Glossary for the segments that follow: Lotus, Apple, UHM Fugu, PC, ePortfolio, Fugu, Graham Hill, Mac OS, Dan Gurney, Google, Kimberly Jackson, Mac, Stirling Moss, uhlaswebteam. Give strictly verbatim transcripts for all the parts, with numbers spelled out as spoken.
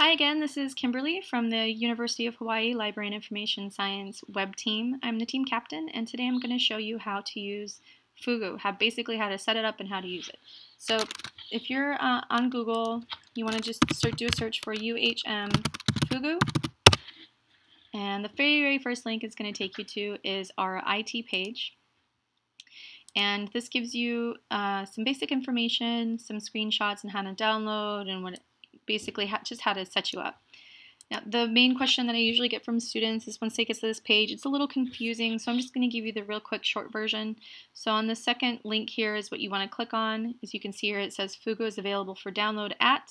Hi again, this is Kimberly from the University of Hawaii Library and Information Science web team. I'm the team captain, and today I'm going to show you how to use Fugu, how basically how to set it up and how to use it. So if you're uh, on Google, you want to just start, do a search for U H M Fugu, and the very, very first link it's going to take you to is our I T page. And this gives you uh, some basic information, some screenshots and how to download and what it, basically how, just how to set you up. Now, the main question that I usually get from students is once they get to this page, it's a little confusing, so I'm just going to give you the real quick short version. So on the second link here is what you want to click on. As you can see here, it says Fugu is available for download at,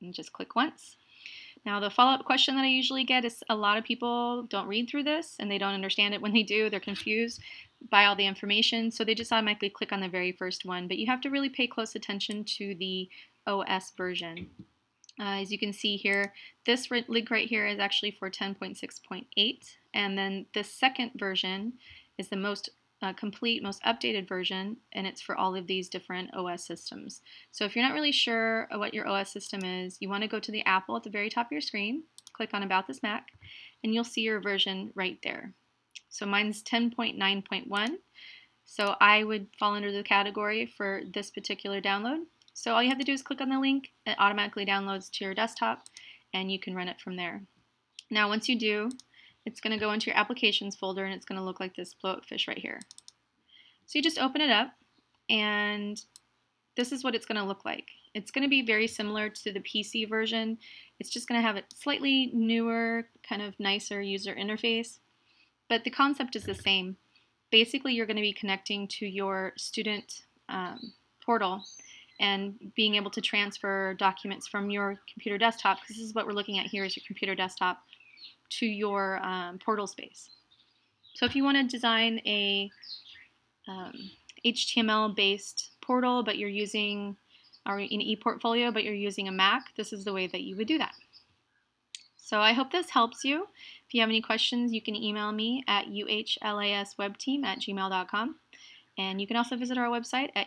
and just click once. Now, the follow-up question that I usually get is a lot of people don't read through this, and they don't understand it. When they do, they're confused by all the information, so they just automatically click on the very first one, but you have to really pay close attention to the O S version. Uh, as you can see here, this link right here is actually for ten point six point eight, and then the second version is the most uh, complete, most updated version, and it's for all of these different O S systems. So if you're not really sure what your O S system is, you want to go to the Apple at the very top of your screen, click on About This Mac, and you'll see your version right there. So mine's ten point nine point one, so I would fall under the category for this particular download. So all you have to do is click on the link, it automatically downloads to your desktop, and you can run it from there. Now once you do, it's going to go into your applications folder, and it's going to look like this blowfish right here. So you just open it up, and this is what it's going to look like. It's going to be very similar to the P C version. It's just going to have a slightly newer, kind of nicer user interface, but the concept is the same. Basically, you're going to be connecting to your student um, portal and being able to transfer documents from your computer desktop, because this is what we're looking at here is your computer desktop, to your um, portal space. So if you want to design a um, H T M L-based portal, but you're using, or an ePortfolio, but you're using a Mac, this is the way that you would do that. So I hope this helps you. If you have any questions, you can email me at uhlaswebteam at gmail dot com. And you can also visit our website at